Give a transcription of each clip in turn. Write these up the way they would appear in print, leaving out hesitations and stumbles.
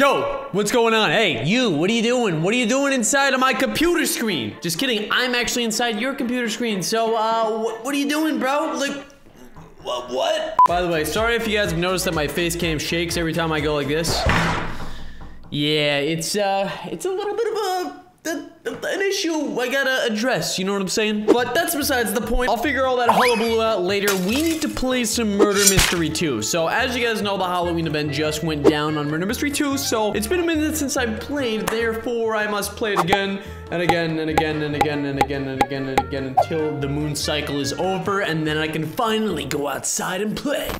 Yo, what's going on? Hey, you, what are you doing? What are you doing inside of my computer screen? Just kidding, I'm actually inside your computer screen. So, what are you doing, bro? Like, what? By the way, sorry if you guys have noticed that my face cam shakes every time I go like this. Yeah, it's a little bit of a... an issue I gotta address, you know what I'm saying? But that's besides the point. I'll figure all that hullabaloo out later. We need to play some Murder Mystery 2. So as you guys know, the Halloween event just went down on Murder Mystery 2, so it's been a minute since I've played, therefore I must play it again and again and again and again and again and again and again until the moon cycle is over, and then I can finally go outside and play.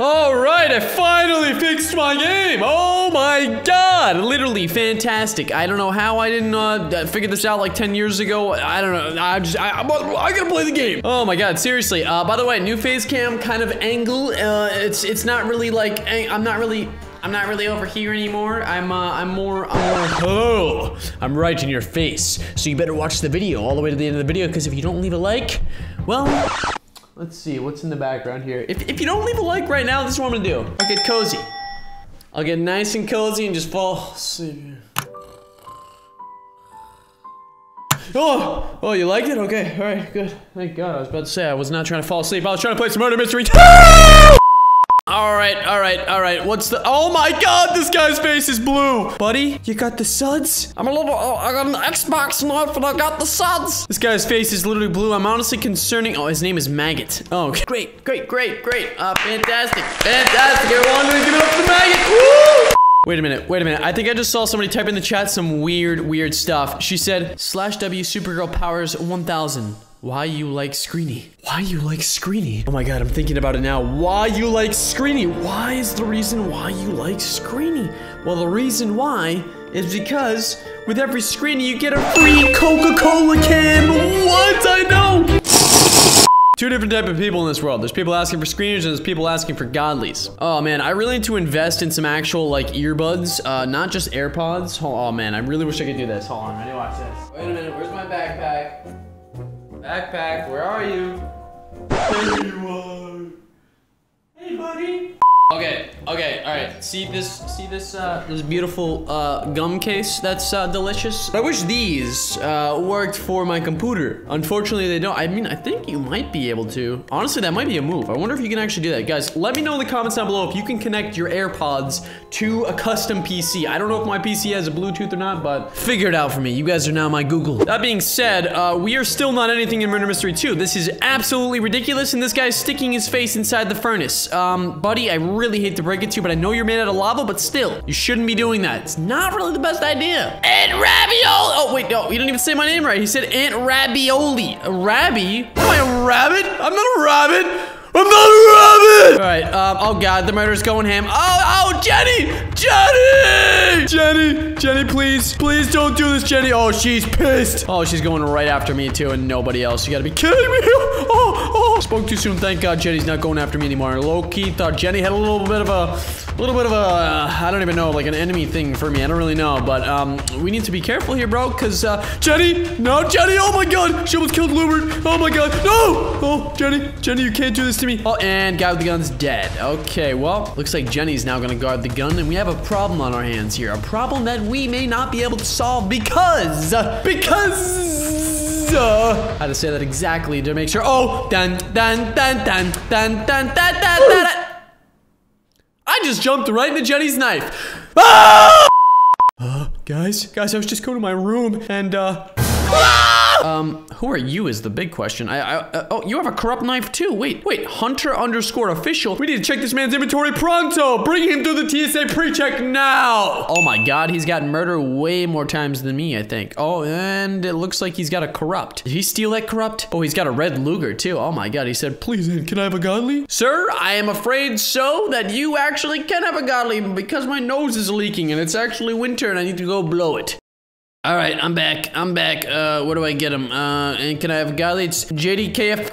Alright, I finally fixed my game! Oh my god! Literally fantastic. I don't know how I didn't figure this out like 10 years ago. I don't know. I gotta play the game. Oh my god, seriously. By the way, new face cam kind of angle. It's not really like I'm not really over here anymore. I'm right in your face. So you better watch the video all the way to the end of the video, because if you don't leave a like, well, let's see, what's in the background here? If you don't leave a like right now, this is what I'm gonna do. I'll get cozy. I'll get nice and cozy and just fall asleep. Oh, you liked it? Okay, all right, good. Thank God, I was about to say I was not trying to fall asleep. I was trying to play some Murder Mystery 2. All right, what's the, oh my God, this guy's face is blue. Buddy, you got the suds? I got an Xbox knife and I got the suds. This guy's face is literally blue. I'm honestly concerning, oh, his name is Maggot. Oh, okay. Great. Fantastic, everyone, give it up for Maggot, woo! Wait a minute. I think I just saw somebody type in the chat some weird stuff. She said, /W Supergirl powers 1000. Why you like Screeny? Why you like Screeny? Oh my god, I'm thinking about it now. Why you like Screeny? Why is the reason why you like Screeny? Well, the reason why is because with every Screeny, you get a free Coca-Cola can. What? I know! Two different type of people in this world. There's people asking for Screeners and there's people asking for Godlies. Oh man, I really need to invest in some actual like earbuds, not just AirPods. Oh man, I really wish I could do this. Hold on, ready? Watch this. Wait a minute, where's my backpack? Backpack, where are you? There you are. Hey, buddy. Okay, all right. See this beautiful gum case? That's delicious. I wish these worked for my computer. Unfortunately, they don't. I mean, I think you might be able to. Honestly, that might be a move. I wonder if you can actually do that. Guys, let me know in the comments down below if you can connect your AirPods to a custom PC. I don't know if my PC has a Bluetooth or not, but figure it out for me. You guys are now my Google. That being said, we are still not anything in Murder Mystery 2. This is absolutely ridiculous, and this guy's sticking his face inside the furnace. Buddy, I really hate to break it to you, but I know you're made out of lava, but still, you shouldn't be doing that. It's not really the best idea. Aunt Ravioli! Oh, wait, no, he didn't even say my name right. He said Aunt Ravioli. A rabby? Am I a rabbit? I'm not a rabbit. I'm not a rabbit! All right, oh God, the murder's going ham. Oh, Jenny! Jenny, please don't do this, Jenny. Oh, she's pissed. Oh, she's going right after me too, and nobody else. You gotta be kidding me. Oh, spoke too soon. Thank God Jenny's not going after me anymore. Low-key thought Jenny had a little bit of a, I don't even know, like an enemy thing for me. I don't really know, but we need to be careful here, bro, because Jenny, oh my God, she almost killed Lubert. Oh my God, no! Oh, Jenny, you can't do this to me. Oh, and guy with the gun's dead. Okay, well, looks like Jenny's now gonna guard the gun, and we have a problem on our hands here. A problem that we may not be able to solve because how to say that exactly to make sure. Oh, dun. I just jumped right into Jenny's knife. Ah! Guys, I was just going to my room and who are you is the big question. Oh, you have a corrupt knife too. Wait, Hunter_official. We need to check this man's inventory pronto. Bring him through the TSA pre-check now. Oh my God, he's got murder way more times than me, I think. Oh, and it looks like he's got a corrupt. Did he steal that corrupt? Oh, he's got a red Luger too. Oh my God, he said, please, can I have a godly? Sir, I am afraid so that you actually can have a godly because my nose is leaking and it's actually winter and I need to go blow it. All right, I'm back. Where do I get him? And can I have a godly? It's JDKF.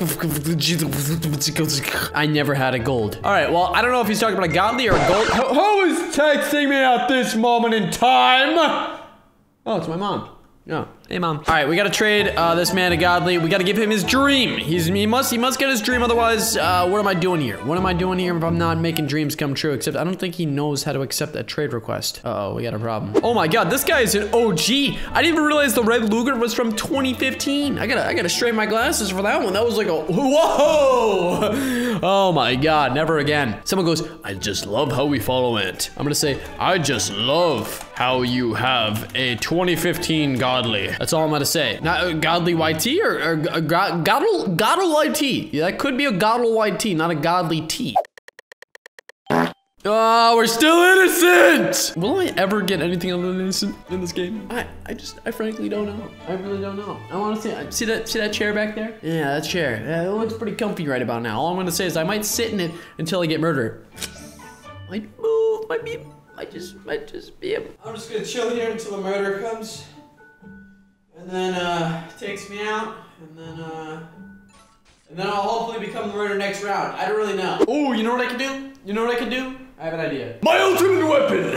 I never had a gold. All right, well, I don't know if he's talking about a godly or a gold. Who is texting me at this moment in time? Oh, it's my mom. No. Hey, Mom. All right, we gotta trade this man to Godly. We gotta give him his dream. He must get his dream, otherwise, what am I doing here? What am I doing here if I'm not making dreams come true? Except I don't think he knows how to accept a trade request. Uh-oh, we got a problem. Oh my God, this guy is an OG. I didn't even realize the Red Luger was from 2015. I gotta straighten my glasses for that one. That was like a whoa. Oh my God, never again. Someone goes, I just love how we follow it. I'm gonna say, I just love how you have a 2015 Godly. That's all I'm gonna say. Not Godly YT or Godly YT. Yeah, that could be a Godly YT, not a Godly T. Oh, we're still innocent! Will I ever get anything other than innocent in this game? I frankly don't know. I really don't know. I wanna see that chair back there? Yeah, that chair. It looks pretty comfy right about now. All I'm gonna say is I might sit in it until I get murdered. Might move, might just be able. I'm just gonna chill here until the murder comes. And then, takes me out, and then I'll hopefully become the murderer next round. I don't really know. Oh, you know what I can do? You know what I can do? I have an idea. My ultimate weapon,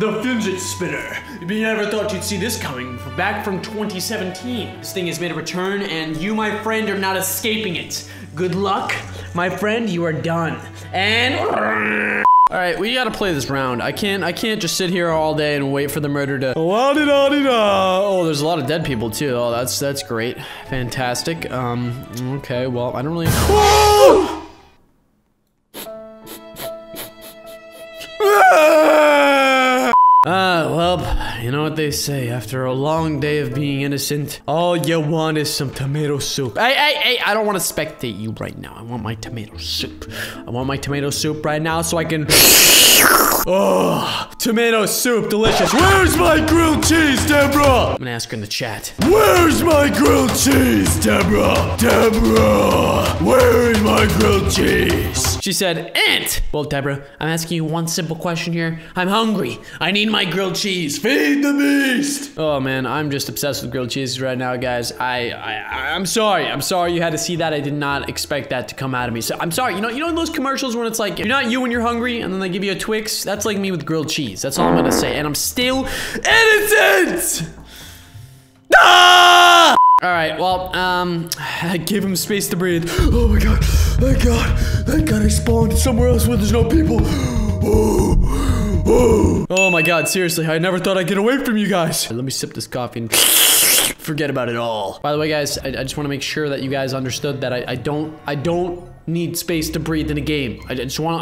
the fidget spinner. You never thought you'd see this coming back from 2017. This thing has made a return, and you, my friend, are not escaping it. Good luck, my friend, you are done. And... all right, we gotta play this round. I can't just sit here all day and wait for the murder to. Oh, there's a lot of dead people too. Oh, that's great, fantastic. Okay, well, I don't really. Oh! Well, you know what they say. After a long day of being innocent, all you want is some tomato soup. Hey, I don't want to spectate you right now. I want my tomato soup. I want my tomato soup right now so I can... Oh, tomato soup, delicious. Where's my grilled cheese, Deborah? I'm gonna ask her in the chat. Where's my grilled cheese, Deborah? Deborah, where is my grilled cheese? She said, Aunt. Well, Deborah, I'm asking you one simple question here. I'm hungry. I need my grilled cheese. Feed the beast. Oh man, I'm just obsessed with grilled cheese right now, guys. I'm sorry. I'm sorry you had to see that. I did not expect that to come out of me. So I'm sorry. You know those commercials when it's like, you're not you when you're hungry, and then they give you a Twix. That's like me with grilled cheese. That's all I'm gonna say. And I'm still innocent! Ah! All right, well, I gave him space to breathe. Oh my God, thank God. Thank God I spawned somewhere else where there's no people. Oh my God, seriously, I never thought I'd get away from you guys. Let me sip this coffee and forget about it all. By the way, guys, I just wanna make sure that you guys understood that I don't need space to breathe in a game. I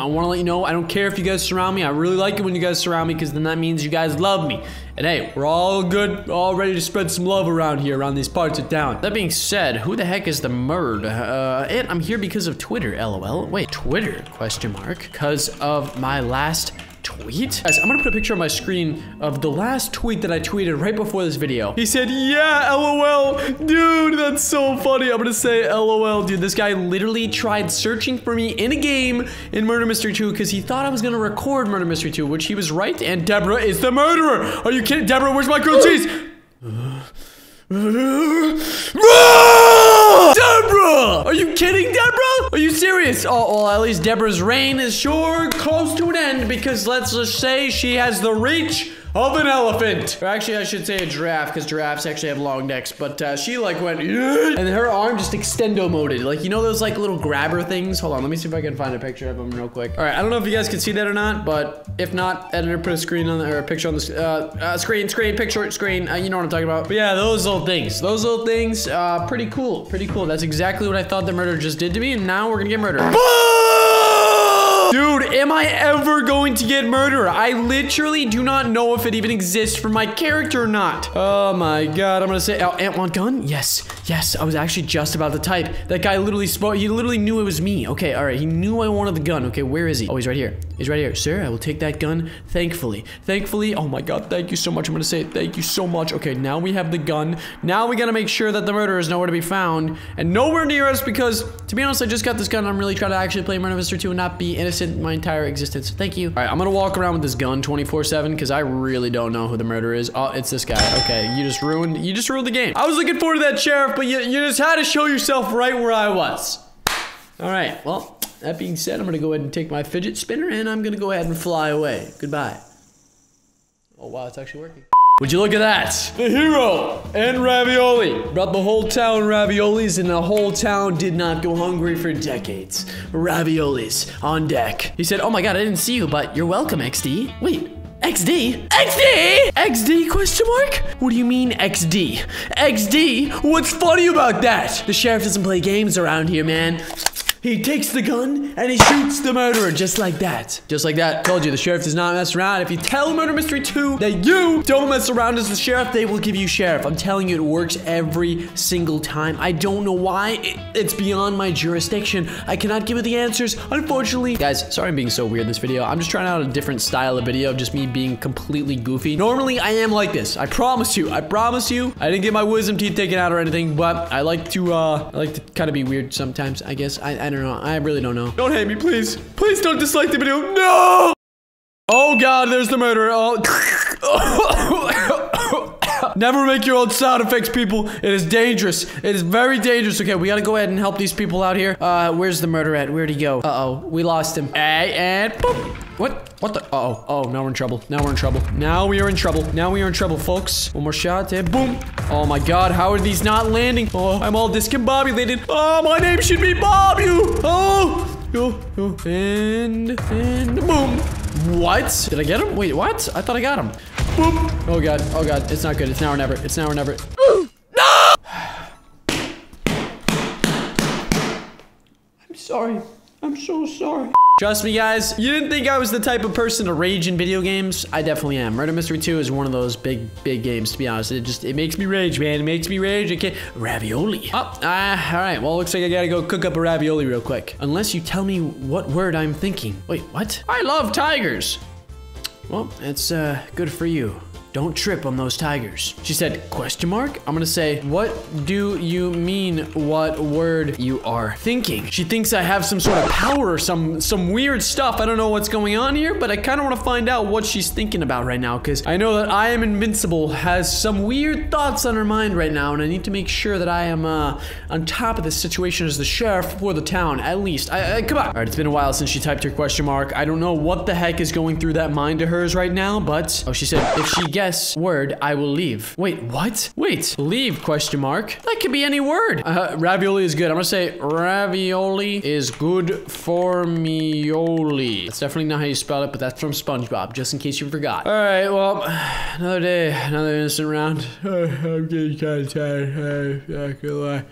wanna let you know, I don't care if you guys surround me. I really like it when you guys surround me because then that means you guys love me. And hey, we're all good, all ready to spread some love around here, around these parts of town. That being said, who the heck is the murd? And I'm here because of Twitter, LOL. Wait, Twitter, question mark. Because of my last tweet? Guys, I'm gonna put a picture on my screen of the last tweet that I tweeted right before this video. He said, yeah, LOL, dude, that's so funny. I'm gonna say LOL, dude. This guy literally tried searching for me in a game in Murder Mystery 2 because he thought I was gonna record Murder Mystery 2, which he was right, and Deborah is the murderer. Are you kidding? Deborah, where's my grilled cheese? Deborah! Are you kidding, Deborah? Are you serious? Oh, well, at least Deborah's reign is sure close to an end because let's just say she has the reach of an elephant. Or actually, I should say a giraffe because giraffes actually have long necks, but she like went, yeah, and her arm just extendo-moded. Like, you know those like little grabber things? Hold on, let me see if I can find a picture of them real quick. All right, I don't know if you guys can see that or not, but if not, editor, put a screen on the, or a picture on the, screen, you know what I'm talking about. But yeah, those little things, pretty cool, pretty cool. That's exactly what I thought the murderer just did to me, and now we're gonna get murdered. Dude, am I ever going to get murdered? I literally do not know if it even exists for my character or not. Oh my God, I'm gonna say, oh, Ant want gun? Yes, yes, I was actually just about to type. That guy literally spoke, he literally knew it was me. Okay, all right, he knew I wanted the gun. Okay, where is he? Oh, he's right here. He's right here. Sir, I will take that gun, thankfully. Thankfully, oh my God, thank you so much. I'm gonna say thank you so much. Okay, now we have the gun. Now we gotta make sure that the murderer is nowhere to be found and nowhere near us because, to be honest, I just got this gun and I'm really trying to actually play Murder Mystery 2 and not be innocent my entire existence. Thank you. All right, I'm gonna walk around with this gun 24/7 because I really don't know who the murderer is. Oh, it's this guy. Okay, you just ruined the game. I was looking forward to that, Sheriff, but you just had to show yourself right where I was. All right, well, that being said, I'm gonna go ahead and take my fidget spinner and I'm gonna go ahead and fly away. Goodbye. Oh wow, it's actually working. Would you look at that? The hero and ravioli. Brought the whole town raviolis, and the whole town did not go hungry for decades. Raviolis on deck. He said, oh my god, I didn't see you, but you're welcome, XD. Wait. XD? XD? XD question mark? What do you mean XD? XD? What's funny about that? The sheriff doesn't play games around here, man. He takes the gun, and he shoots the murderer just like that. Just like that. Told you, the sheriff does not mess around. If you tell Murder Mystery 2 that you don't mess around as the sheriff, they will give you sheriff. I'm telling you, it works every single time. I don't know why. It's beyond my jurisdiction. I cannot give you the answers, unfortunately. Guys, sorry I'm being so weird in this video. I'm just trying out a different style of video of just me being completely goofy. Normally, I am like this. I promise you. I promise you. I didn't get my wisdom teeth taken out or anything, but I like to kind of be weird sometimes, I guess. I don't know. I really don't know. Don't hate me, please. Please don't dislike the video. No! Oh god, there's the murderer. Oh. Never make your own sound effects, people. It is dangerous. It is very dangerous. Okay, we gotta go ahead and help these people out here. Where's the murderer at? Where'd he go? Uh-oh, we lost him. Hey, and boop. What the? Uh-oh. Oh, now we're in trouble. Now we're in trouble. Now we are in trouble. Now we are in trouble, folks. One more shot. And boom. Oh, my God. How are these not landing? Oh, I'm all discombobulated. Oh, my name should be Bob, you. Oh. And boom. What? Did I get him? Wait, what? I thought I got him. Boom. Oh, God. Oh, God. It's not good. It's now or never. It's now or never. Ooh. No! I'm sorry. I'm so sorry. Trust me, guys, you didn't think I was the type of person to rage in video games? I definitely am. Murder Mystery 2 is one of those big games, to be honest. It makes me rage, man. It makes me rage. I can't... Ravioli. Oh, all right. Well, looks like I gotta go cook up a ravioli real quick. Unless you tell me what word I'm thinking. Wait, what? I love tigers. Well, that's good for you. Don't trip on those tigers. She said, question mark? I'm gonna say, what do you mean what word you are thinking? She thinks I have some sort of power or some weird stuff. I don't know what's going on here, but I kind of want to find out what she's thinking about right now, because I know that I am invincible has some weird thoughts on her mind right now, and I need to make sure that I am on top of this situation as the sheriff for the town, at least. Come on. All right, it's been a while since she typed her question mark. I don't know what the heck is going through that mind of hers right now, but... Oh, she said, if she gets word, I will leave. Wait, what? Wait, leave, question mark. That could be any word. Ravioli is good. I'm gonna say ravioli is good for meoli. That's definitely not how you spell it, but that's from SpongeBob, just in case you forgot. All right, well, another day, another innocent round. I'm getting kind of tired. I'm not gonna lie.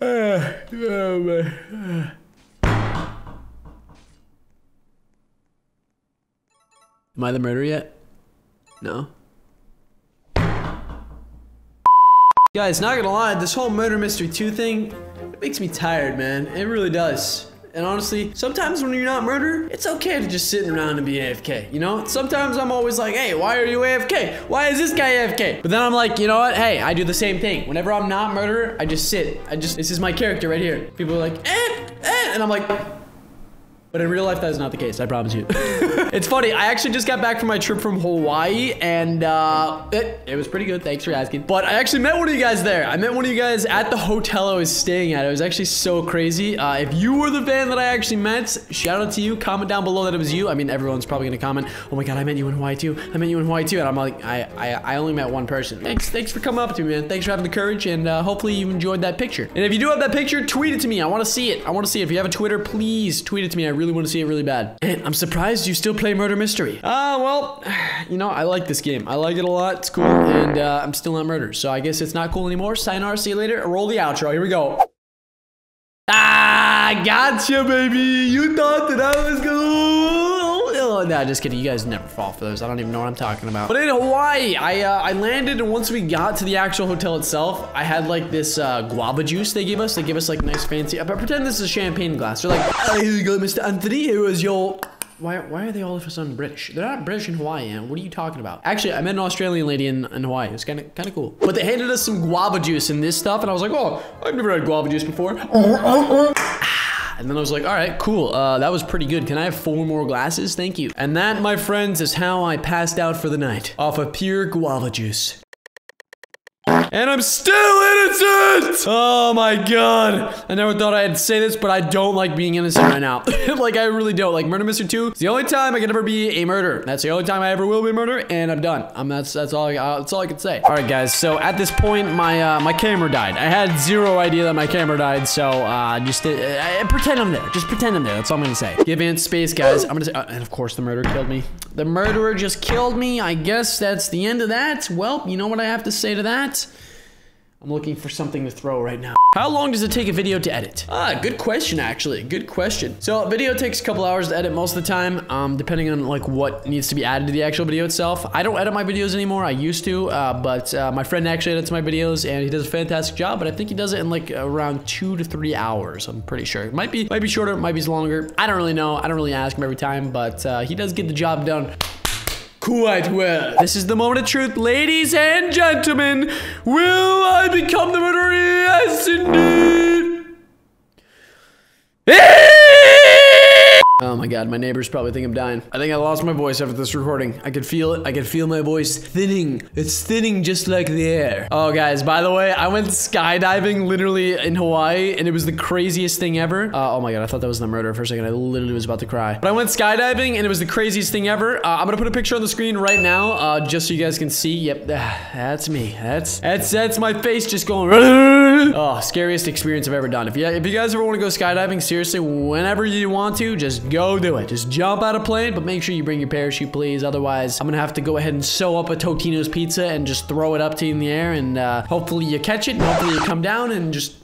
Oh my... Am I the murderer yet? No. Guys, not gonna lie, this whole Murder Mystery 2 thing, it makes me tired, man. It really does. And honestly, sometimes when you're not murderer, it's okay to just sit around and be AFK, you know? Sometimes I'm always like, hey, why are you AFK? Why is this guy AFK? But then I'm like, you know what? Hey, I do the same thing. Whenever I'm not murderer, I just sit. This is my character right here. People are like, and I'm like... But in real life, that is not the case, I promise you. It's funny, I actually just got back from my trip from Hawaii, and it was pretty good, thanks for asking. But I actually met one of you guys there. I met one of you guys at the hotel I was staying at. It was actually so crazy. If you were the fan that I actually met, shout out to you. Comment down below that it was you. I mean, everyone's probably gonna comment, oh my god, I met you in Hawaii too. I met you in Hawaii too. And I'm like, I only met one person. Thanks for coming up to me, man. Thanks for having the courage, and hopefully you enjoyed that picture. And if you do have that picture, tweet it to me. I wanna see it. I wanna see it. If you have a Twitter, please tweet it to me. I really want to see it really bad. And I'm surprised you still play Murder Mystery. Well, you know, I like this game. I like it a lot. It's cool. And I'm still not murdered. So I guess it's not cool anymore. Sayonara, see you later. Roll the outro. Here we go. Ah, gotcha, baby. You thought that I was cool. Nah, just kidding. You guys never fall for those. I don't even know what I'm talking about. But in Hawaii, I landed, and once we got to the actual hotel itself, I had like this guava juice they gave us. They give us like nice fancy. But pretend this is a champagne glass. They're like, oh, here you go, Mr. Anthony. Here is your... Why are they all of a sudden British? They're not British in Hawaii, man. What are you talking about? Actually, I met an Australian lady in Hawaii. It was kind of cool. But they handed us some guava juice and this stuff, and I was like, oh, I've never had guava juice before. And then I was like, all right, cool. That was pretty good. Can I have 4 more glasses? Thank you. And that, my friends, is how I passed out for the night. Off of pure guava juice. and I'm still innocent! Oh my god. I never thought I'd say this, but I don't like being innocent right now. Like, I really don't. Like, Murder Mystery 2 is the only time I can ever be a murderer. That's the only time I ever will be a murderer, and I'm done. That's all I can say. All right, guys, so at this point, my camera died. I had zero idea that my camera died, so pretend I'm there. Just pretend I'm there. That's all I'm gonna say. Give it space, guys. I'm gonna say, and of course, the murderer killed me. The murderer just killed me. I guess that's the end of that. Well, you know what I have to say to that? I'm looking for something to throw right now. How long does it take a video to edit? Ah, good question, actually. Good question. So, a video takes a couple hours to edit most of the time, depending on, like, what needs to be added to the actual video itself. I don't edit my videos anymore. I used to, but my friend actually edits my videos, and he does a fantastic job, but I think he does it in, like, around 2 to 3 hours. I'm pretty sure. It might be shorter. It might be longer. I don't really know. I don't really ask him every time, but he does get the job done. Quite well. This is the moment of truth, ladies and gentlemen. Will I become the murderer? Yes, indeed. Oh my god, my neighbors probably think I'm dying. I think I lost my voice after this recording. I could feel it. I could feel my voice thinning. It's thinning just like the air. Oh guys, by the way, I went skydiving literally in Hawaii and it was the craziest thing ever. Oh my god, I thought that was the murderer for a second. I literally was about to cry. But I went skydiving and it was the craziest thing ever. I'm gonna put a picture on the screen right now, just so you guys can see. Yep, that's me. That's my face just going. Oh, scariest experience I've ever done. If you guys ever want to go skydiving, seriously, whenever you want to, just go do it. Just jump out of plane, but make sure you bring your parachute, please. Otherwise, I'm gonna have to go ahead and sew up a Totino's pizza and just throw it up to you in the air, and hopefully you catch it, and hopefully you come down, and just...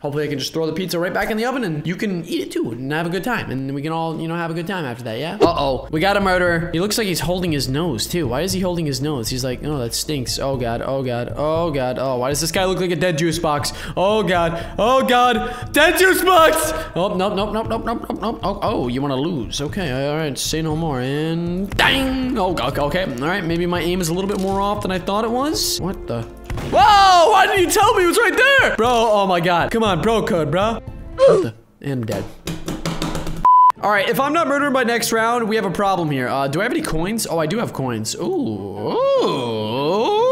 Hopefully I can just throw the pizza right back in the oven and you can eat it too and have a good time. And we can all, you know, have a good time after that, yeah? Uh-oh. We got a murderer. He looks like he's holding his nose too. Why is he holding his nose? He's like, oh, that stinks. Oh, God. Oh, God. Oh, God. Oh, why does this guy look like a dead juice box? Oh, God. Oh, God. Dead juice box! Oh, nope, nope, nope, nope, nope, nope, nope. Oh, oh, you want to lose. Okay, all right. Say no more. And dang! Oh, okay. All right, maybe my aim is a little bit more off than I thought it was. What the... Whoa! Why didn't you tell me it was right there? Bro, oh my god. Come on, bro code, bro. What the? And I'm dead. All right, if I'm not murdered by next round, we have a problem here. Do I have any coins? Oh, I do have coins. Ooh. Ooh.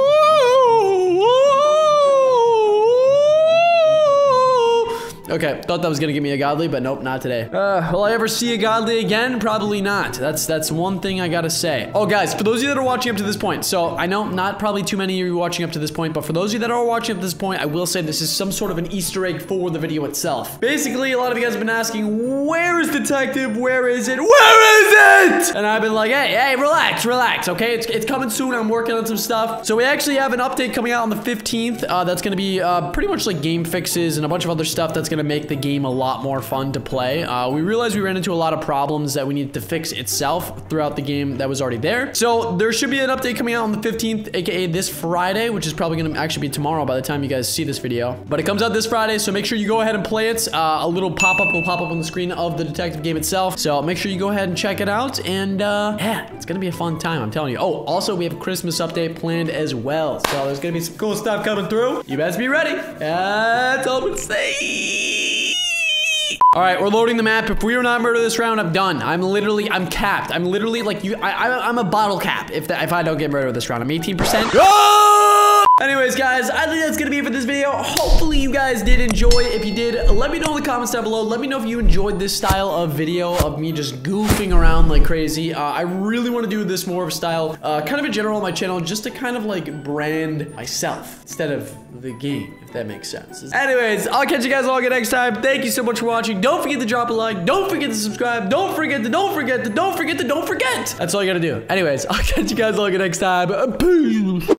Okay, thought that was gonna give me a godly, but nope, not today. Will I ever see a godly again? Probably not. That's one thing I gotta say. Oh, guys, for those of you that are watching up to this point, so I know not probably too many of you watching up to this point, but for those of you that are watching up to this point, I will say this is some sort of an Easter egg for the video itself. Basically, a lot of you guys have been asking, where is Detective? Where is it? Where is it? And I've been like, hey, relax, okay? It's coming soon. I'm working on some stuff. So we actually have an update coming out on the 15th. That's gonna be pretty much like game fixes and a bunch of other stuff that's gonna make the game a lot more fun to play. We realized we ran into a lot of problems that we needed to fix itself throughout the game that was already there. So there should be an update coming out on the 15th, aka this Friday, which is probably gonna actually be tomorrow by the time you guys see this video. But it comes out this Friday, so make sure you go ahead and play it. A little pop-up will pop up on the screen of the detective game itself. So make sure you go ahead and check it out, and yeah, it's gonna be a fun time, I'm telling you. Oh, also we have a Christmas update planned as well. So there's gonna be some cool stuff coming through. You best be ready. That's all I'm gonna say. All right, we're loading the map. If we are not murdered this round, I'm done. I'm capped. I'm literally like you. I'm a bottle cap. If I don't get murdered this round, I'm 18%. Oh! Anyways, guys, I think that's gonna be it for this video. Hopefully, you guys did enjoy. If you did, let me know in the comments down below. Let me know if you enjoyed this style of video of me just goofing around like crazy. I really want to do this more of a style, kind of in general on my channel, just to kind of like brand myself instead of the game. That makes sense. Anyways, I'll catch you guys all again next time. Thank you so much for watching. Don't forget to drop a like. Don't forget to subscribe. Don't forget to. That's all you gotta do. Anyways, I'll catch you guys all again next time. Peace.